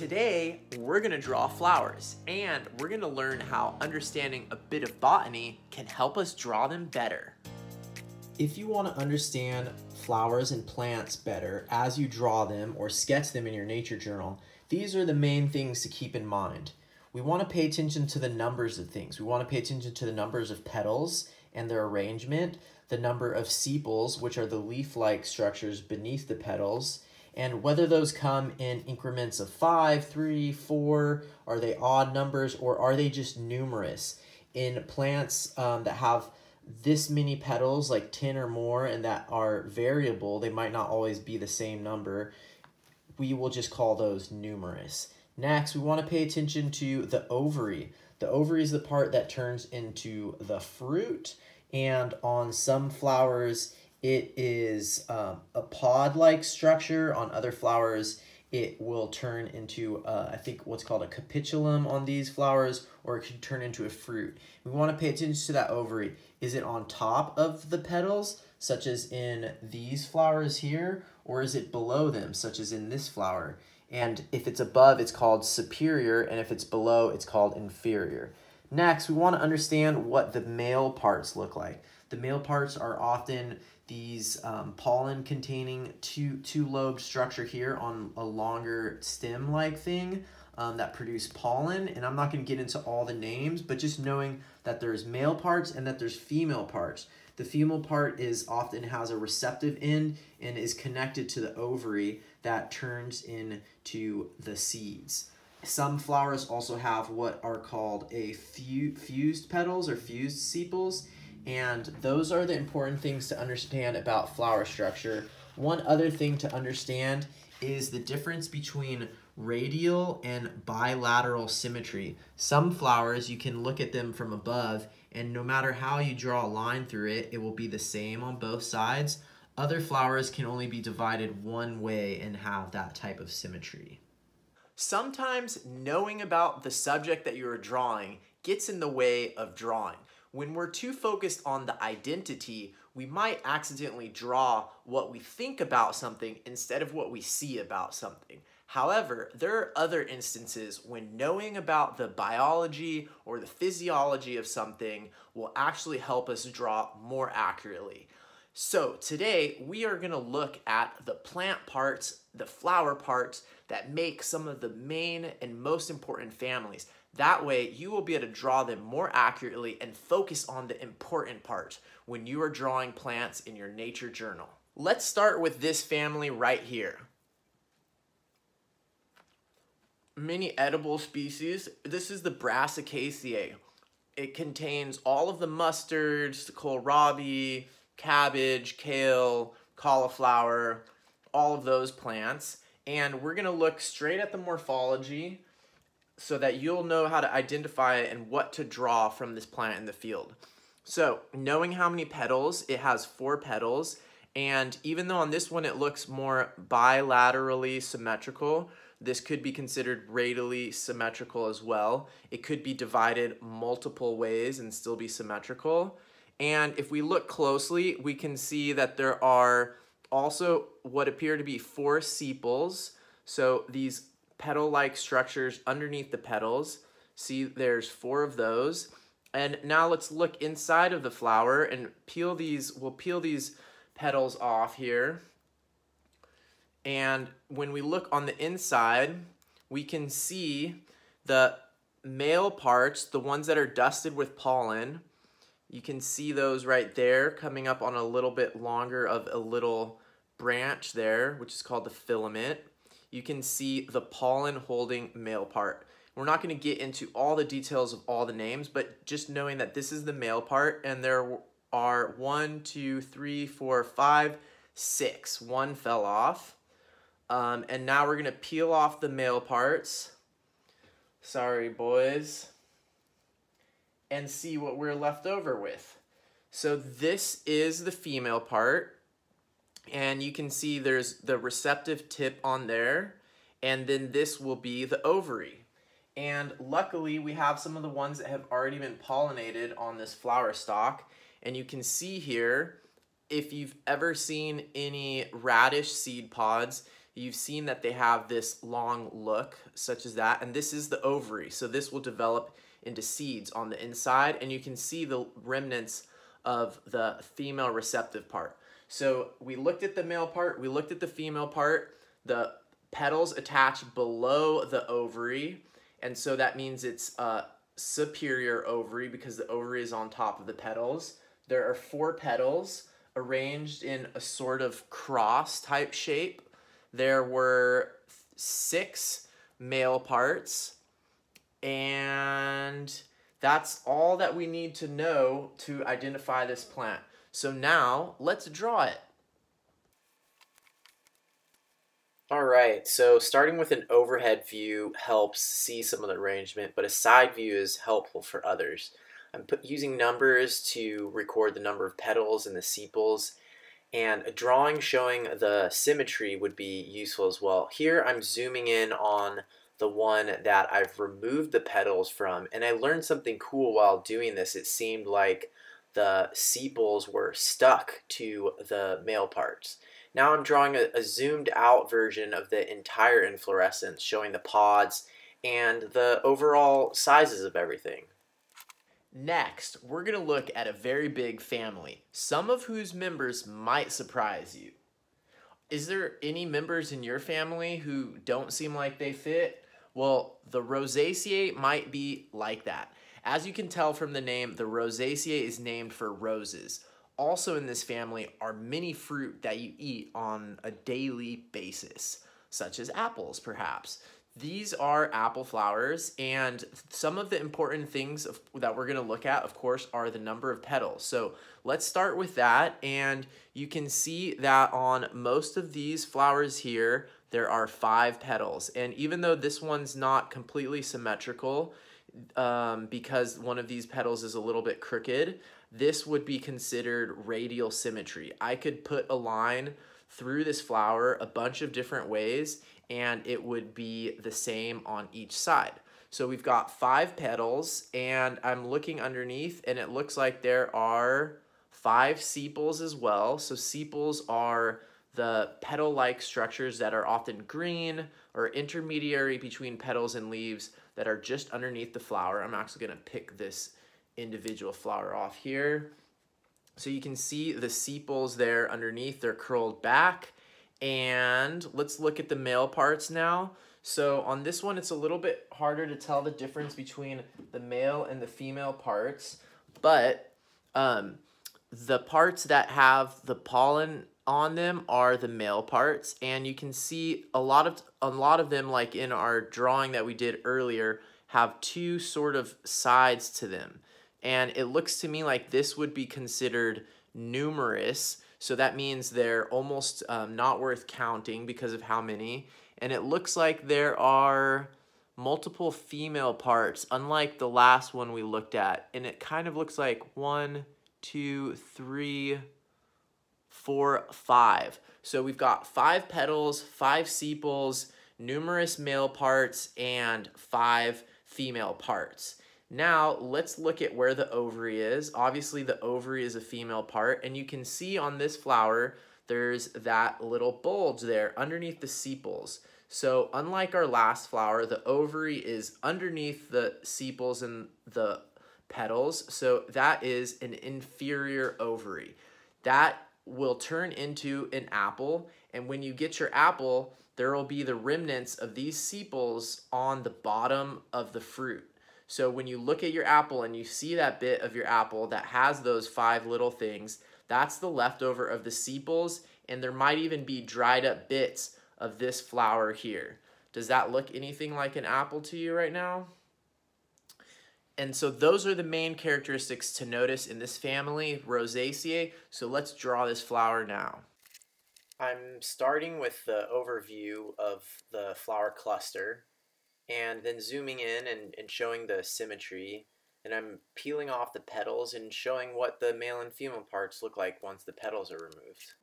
Today, we're gonna draw flowers, and we're gonna learn how understanding a bit of botany can help us draw them better. If you want to understand flowers and plants better as you draw them or sketch them in your nature journal, these are the main things to keep in mind. We want to pay attention to the numbers of things. We want to pay attention to the numbers of petals and their arrangement, the number of sepals, which are the leaf-like structures beneath the petals, and whether those come in increments of 5, 3, 4, are they odd numbers, or are they just numerous? In plants that have this many petals, like 10 or more, and that are variable, they might not always be the same number. We will just call those numerous. Next, we want to pay attention to the ovary. The ovary is the part that turns into the fruit, and on some flowers, it is a pod-like structure. On other flowers, it will turn into, I think, what's called a capitulum on these flowers, or it could turn into a fruit. We want to pay attention to that ovary. Is it on top of the petals, such as in these flowers here, or is it below them, such as in this flower? And if it's above, it's called superior, and if it's below, it's called inferior. Next, we want to understand what the male parts look like. The male parts are often these pollen-containing two-lobed structure here on a longer stem-like thing that produce pollen. And I'm not going to get into all the names, but just knowing that there's male parts and that there's female parts. The female part is often has a receptive end and is connected to the ovary that turns into the seeds. Some flowers also have what are called a fused petals or fused sepals, and those are the important things to understand about flower structure. One other thing to understand is the difference between radial and bilateral symmetry. Some flowers, you can look at them from above, and no matter how you draw a line through it, it will be the same on both sides. Other flowers can only be divided one way and have that type of symmetry. Sometimes knowing about the subject that you are drawing gets in the way of drawing. When we're too focused on the identity, we might accidentally draw what we think about something instead of what we see about something. However, there are other instances when knowing about the biology or the physiology of something will actually help us draw more accurately. So today, we are going to look at the plant parts, the flower parts that make some of the main and most important families. That way, you will be able to draw them more accurately and focus on the important parts when you are drawing plants in your nature journal. Let's start with this family right here. Many edible species. This is the Brassicaceae. It contains all of the mustards, kohlrabi, cabbage, kale, cauliflower, all of those plants. And we're going to look straight at the morphology so that you'll know how to identify it and what to draw from this plant in the field. So knowing how many petals, it has 4 petals, and even though on this one it looks more bilaterally symmetrical, this could be considered radially symmetrical as well. It could be divided multiple ways and still be symmetrical. And if we look closely, we can see that there are also what appear to be 4 sepals. So these petal-like structures underneath the petals. See, there's 4 of those. And now let's look inside of the flower and peel these, we'll peel these petals off here. And when we look on the inside, we can see the male parts, the ones that are dusted with pollen. You can see those right there coming up on a little bit longer of a little branch there, which is called the filament. You can see the pollen-holding male part. We're not going to get into all the details of all the names, but just knowing that this is the male part, and there are 1, 2, 3, 4, 5, 6. 1 fell off. And now we're going to peel off the male parts. Sorry, boys. And see what we're left over with. So this is the female part. And you can see there's the receptive tip on there, and then this will be the ovary. And luckily, we have some of the ones that have already been pollinated on this flower stalk. And you can see here, if you've ever seen any radish seed pods, you've seen that they have this long look such as that, and this is the ovary. So this will develop into seeds on the inside, and you can see the remnants of the female receptive part. So we looked at the male part, we looked at the female part, the petals attach below the ovary, and so that means it's a superior ovary because the ovary is on top of the petals. There are 4 petals arranged in a sort of cross type shape. There were 6 male parts, and that's all that we need to know to identify this plant. So now let's draw it. All right, so starting with an overhead view helps see some of the arrangement, but a side view is helpful for others. I'm using numbers to record the number of petals and the sepals, and a drawing showing the symmetry would be useful as well. Here I'm zooming in on the one that I've removed the petals from, and I learned something cool while doing this. It seemed like the sepals were stuck to the male parts. Now I'm drawing a zoomed out version of the entire inflorescence, showing the pods and the overall sizes of everything. Next, we're going to look at a very big family, some of whose members might surprise you. Is there any members in your family who don't seem like they fit? Well, the Rosaceae might be like that. As you can tell from the name, the Rosaceae is named for roses. Also in this family are many fruit that you eat on a daily basis, such as apples, perhaps. These are apple flowers, and some of the important things that we're gonna look at, of course, are the number of petals. So let's start with that, and you can see that on most of these flowers here, there are 5 petals. And even though this one's not completely symmetrical, because one of these petals is a little bit crooked, this would be considered radial symmetry. I could put a line through this flower a bunch of different ways, and it would be the same on each side. So we've got 5 petals, and I'm looking underneath, and it looks like there are 5 sepals as well. So sepals are the petal-like structures that are often green or intermediary between petals and leaves that are just underneath the flower. I'm actually gonna pick this individual flower off here. So you can see the sepals there underneath, they're curled back. And let's look at the male parts now. So on this one, it's a little bit harder to tell the difference between the male and the female parts, but the parts that have the pollen on them are the male parts, and you can see a lot of them, like in our drawing that we did earlier, have 2 sort of sides to them. And it looks to me like this would be considered numerous. So that means they're almost not worth counting because of how many. And it looks like there are multiple female parts, unlike the last one we looked at. And it kind of looks like 1, 2, 3, 4, 5. So we've got 5 petals, 5 sepals, numerous male parts, and 5 female parts. Now, let's look at where the ovary is. Obviously, the ovary is a female part, and you can see on this flower, there's that little bulge there underneath the sepals. So, unlike our last flower, the ovary is underneath the sepals and the petals, so that is an inferior ovary. That will turn into an apple, and when you get your apple, there will be the remnants of these sepals on the bottom of the fruit. So when you look at your apple and you see that bit of your apple that has those 5 little things, that's the leftover of the sepals, and there might even be dried up bits of this flower here. Does that look anything like an apple to you right now? And so those are the main characteristics to notice in this family, Rosaceae. So let's draw this flower now. I'm starting with the overview of the flower cluster, and then zooming in and showing the symmetry, and I'm peeling off the petals and showing what the male and female parts look like once the petals are removed.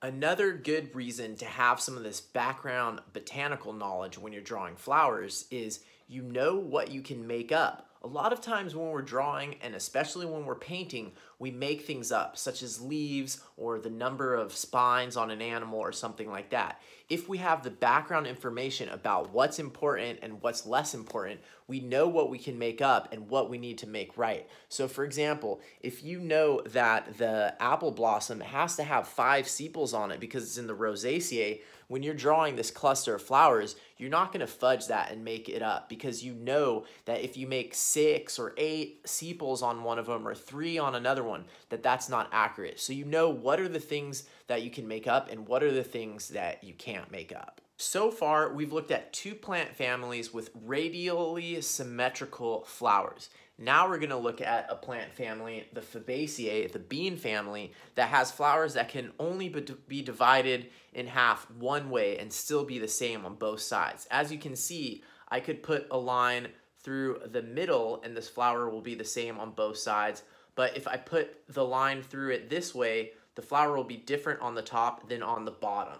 Another good reason to have some of this background botanical knowledge when you're drawing flowers is you know what you can make up. A lot of times when we're drawing, and especially when we're painting, we make things up, such as leaves or the number of spines on an animal or something like that. If we have the background information about what's important and what's less important, we know what we can make up and what we need to make right. So for example, if you know that the apple blossom has to have 5 sepals on it because it's in the Rosaceae, when you're drawing this cluster of flowers, you're not going to fudge that and make it up, because you know that if you make 6 or 8 sepals on one of them or 3 on another one, that's not accurate. So you know what are the things that you can make up and what are the things that you can't make up. So far, we've looked at 2 plant families with radially symmetrical flowers. Now we're going to look at a plant family, the Fabaceae, the bean family, that has flowers that can only be divided in half one way and still be the same on both sides. As you can see, I could put a line through the middle and this flower will be the same on both sides. But if I put the line through it this way, the flower will be different on the top than on the bottom.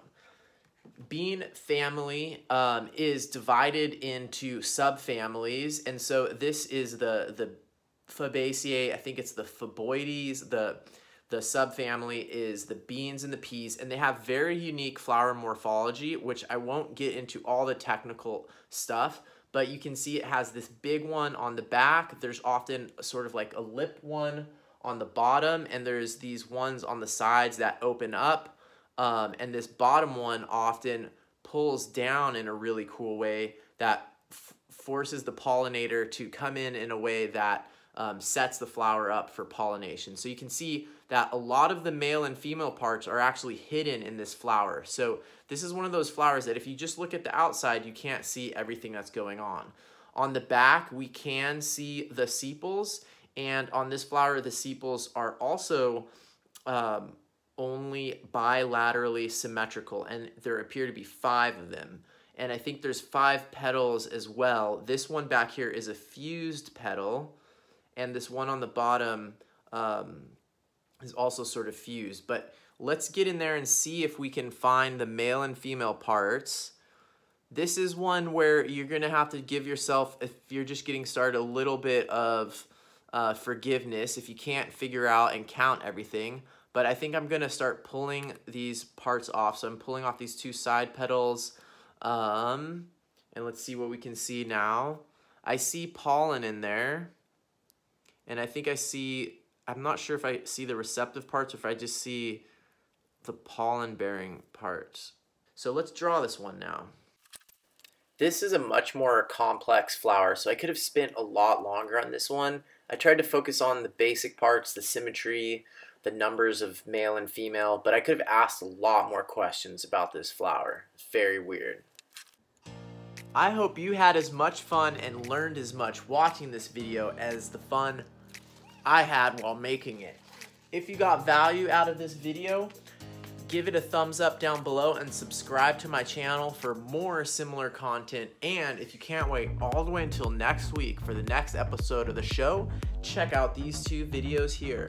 Bean family is divided into subfamilies, and so this is the Fabaceae. I think it's the Faboides. The subfamily is the beans and the peas, and they have very unique flower morphology, which I won't get into all the technical stuff. But you can see it has this big one on the back. There's often sort of like a lip one on the bottom, and there's these ones on the sides that open up. And this bottom one often pulls down in a really cool way that forces the pollinator to come in a way that sets the flower up for pollination. So you can see that a lot of the male and female parts are actually hidden in this flower. So this is one of those flowers that if you just look at the outside, you can't see everything that's going on. On the back, we can see the sepals, and on this flower, the sepals are also only bilaterally symmetrical, and there appear to be 5 of them. And I think there's 5 petals as well. This one back here is a fused petal, and this one on the bottom is also sort of fused. But let's get in there and see if we can find the male and female parts. This is one where you're gonna have to give yourself, if you're just getting started, a little bit of forgiveness if you can't figure out and count everything. But I think I'm gonna start pulling these parts off. So I'm pulling off these 2 side petals. And let's see what we can see now. I see pollen in there. And I think I see, I'm not sure if I see the receptive parts or if I just see the pollen-bearing parts. So let's draw this one now. This is a much more complex flower, so I could have spent a lot longer on this one. I tried to focus on the basic parts, the symmetry, the numbers of male and female, but I could have asked a lot more questions about this flower. It's very weird. I hope you had as much fun and learned as much watching this video as the fun I had while making it. If you got value out of this video, give it a thumbs up down below and subscribe to my channel for more similar content. And if you can't wait all the way until next week for the next episode of the show, check out these 2 videos here.